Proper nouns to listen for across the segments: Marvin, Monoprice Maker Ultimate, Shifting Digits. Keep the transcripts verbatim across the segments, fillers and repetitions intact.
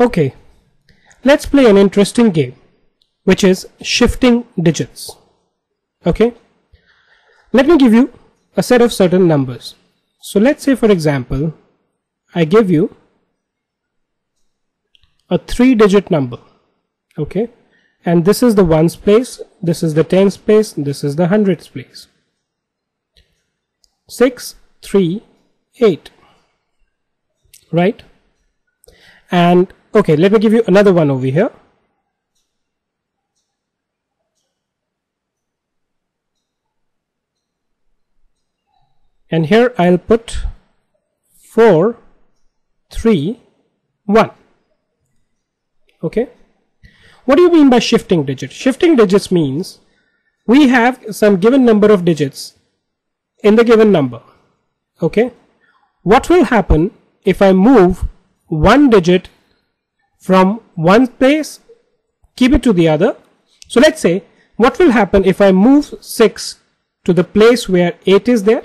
Okay, let's play an interesting game, which is shifting digits. Okay, let me give you a set of certain numbers. So let's say, for example, I give you a three digit number, okay, and this is the ones place, this is the tens place, this is the hundreds place. Six, three, eight, right? And okay, let me give you another one over here. And here I'll put four, three, one. Okay. What do you mean by shifting digits? Shifting digits means we have some given number of digits in the given number. Okay. What will happen if I move one digit from one place, keep it to the other? So let's say, what will happen if I move six to the place where eight is there,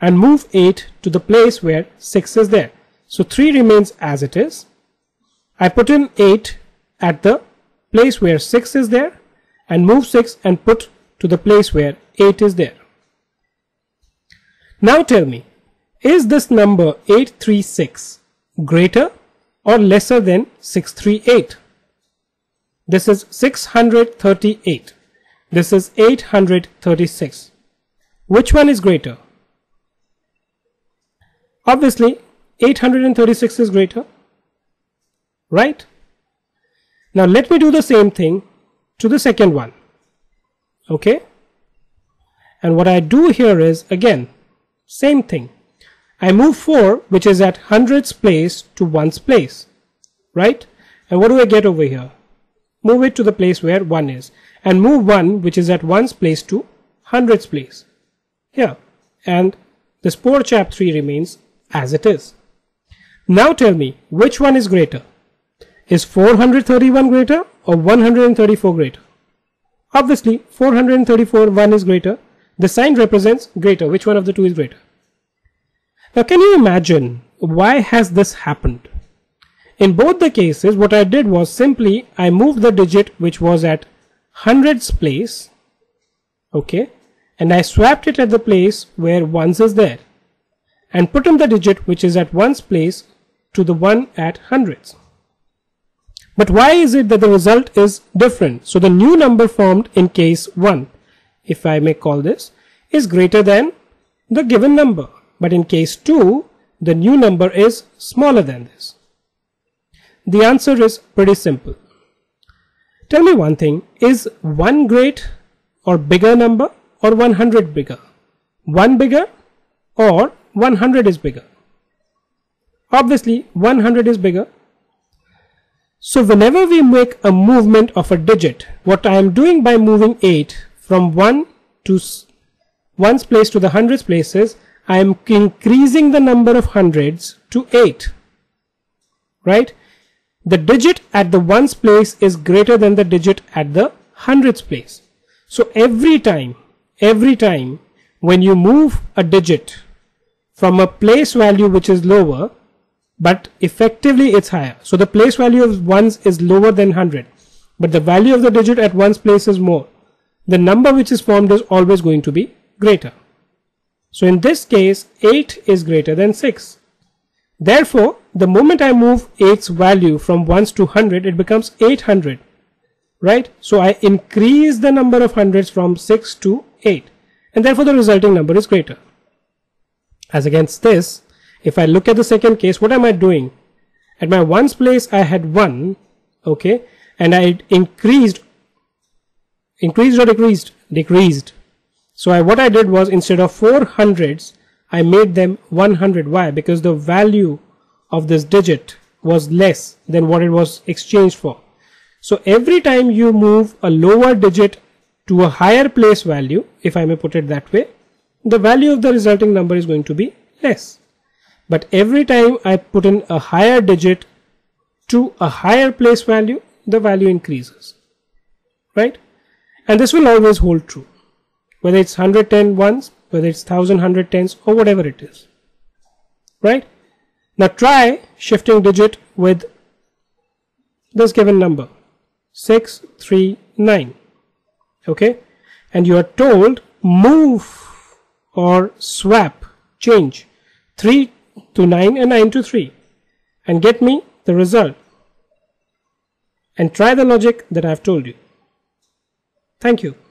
and move eight to the place where six is there? So three remains as it is. I put in eight at the place where six is there, and move six and put to the place where eight is there. Now tell me, is this number eight three six greater or lesser than six three eight? This is six hundred thirty-eight. This is eight hundred thirty-six. Which one is greater? Obviously, eight hundred thirty-six is greater, right? Now let me do the same thing to the second one, okay? And what I do here is, again, same thing. I move four, which is at hundreds place, to ones place, right? And what do I get over here? Move it to the place where one is, and move one, which is at ones place, to hundreds place, here. And this poor chap three remains as it is. Now tell me, which one is greater? Is four hundred thirty-one greater or one hundred thirty-four greater? Obviously, four hundred thirty-four, one is greater. The sign represents greater. Which one of the two is greater? Now, can you imagine why has this happened? In both the cases, what I did was simply I moved the digit which was at hundreds place, okay, and I swapped it at the place where ones is there, and put in the digit which is at ones place to the one at hundreds. But why is it that the result is different? So the new number formed in case one, if I may call this, is greater than the given number. But in case two, the new number is smaller than this. The answer is pretty simple. Tell me one thing, is one great or bigger number or one hundred bigger? one bigger or one hundred is bigger? Obviously, one hundred is bigger. So whenever we make a movement of a digit, what I am doing by moving eight from one to ones place to the hundreds places, I am increasing the number of hundreds to eight, right? The digit at the ones place is greater than the digit at the hundreds place. So every time, every time when you move a digit from a place value which is lower, but effectively it's higher. So the place value of ones is lower than one hundred, but the value of the digit at ones place is more. The number which is formed is always going to be greater. So in this case, eight is greater than six. Therefore, the moment I move eight's value from ones to one hundred, it becomes eight hundred, right? So I increase the number of hundreds from six to eight, and therefore the resulting number is greater. As against this, if I look at the second case, what am I doing? At my ones place, I had one, okay, and I increased, increased or decreased? Decreased. So I, what I did was, instead of four hundreds, I made them one hundred. Why? Because the value of this digit was less than what it was exchanged for. So every time you move a lower digit to a higher place value, if I may put it that way, the value of the resulting number is going to be less. But every time I put in a higher digit to a higher place value, the value increases, right? And this will always hold true, whether it's one hundred ten ones, whether it's one thousand one hundred tens, or whatever it is, right? Now try shifting digit with this given number six three nine, okay, and you are told move or swap, change three to nine and nine to three and get me the result, and try the logic that I have told you. Thank you.